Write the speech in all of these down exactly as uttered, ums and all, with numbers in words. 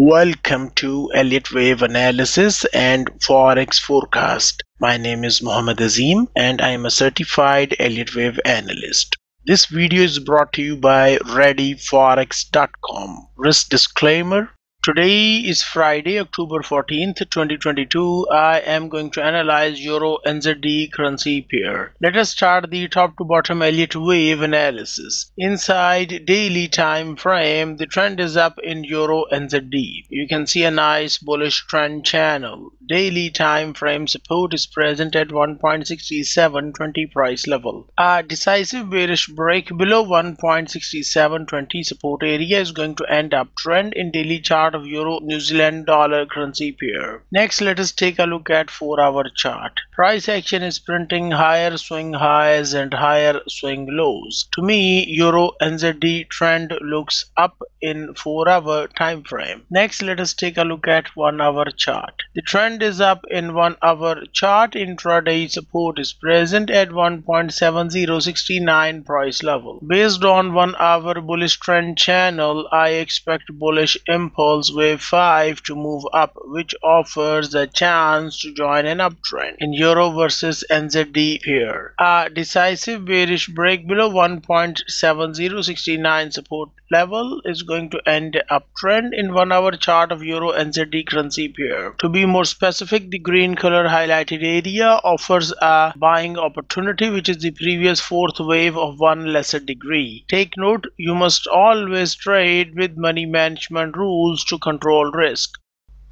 Welcome to Elliott Wave Analysis and Forex Forecast. My name is Muhammad Azeem and I am a certified Elliott Wave analyst. This video is brought to you by ready forex dot com. Risk disclaimer. Today is Friday, October fourteenth, twenty twenty-two. I am going to analyze Euro N Z D currency pair. Let us start the top to bottom Elliott Wave analysis. Inside daily time frame, the trend is up in Euro N Z D. You can see a nice bullish trend channel. Daily time frame support is present at one point six seven two zero price level. A decisive bearish break below one point six seven two zero support area is going to end up trend in daily chart of Euro New Zealand dollar currency pair. Next, let us take a look at four hour chart. Price action is printing higher swing highs and higher swing lows. To me, Euro N Z D trend looks up in four hour time frame. Next, let us take a look at one hour chart. The trend is up in one hour chart. Intraday support is present at one point seven zero six nine price level. Based on one hour bullish trend channel, I expect bullish impulse wave five to move up, which offers a chance to join an uptrend in Euro versus N Z D pair. A decisive bearish break below one point seven zero six nine support level is going to end uptrend in one hour chart of Euro N Z D currency pair. To be more specific, the green color highlighted area offers a buying opportunity, which is the previous fourth wave of one lesser degree. Take note, you must always trade with money management rules to control risk.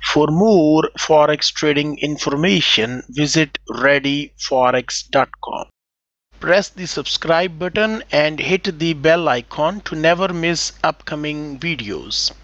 For more forex trading information, visit ready forex dot com. Press the subscribe button and hit the bell icon to never miss upcoming videos.